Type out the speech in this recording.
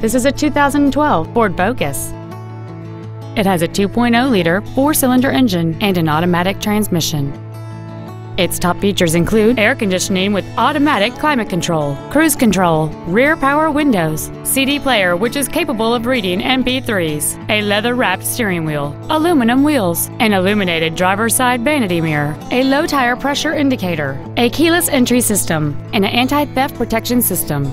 This is a 2012 Ford Focus. It has a 2.0-liter four-cylinder engine and an automatic transmission. Its top features include air conditioning with automatic climate control, cruise control, rear power windows, CD player which is capable of reading MP3s, a leather-wrapped steering wheel, aluminum wheels, an illuminated driver's side vanity mirror, a low tire pressure indicator, a keyless entry system, and an anti-theft protection system.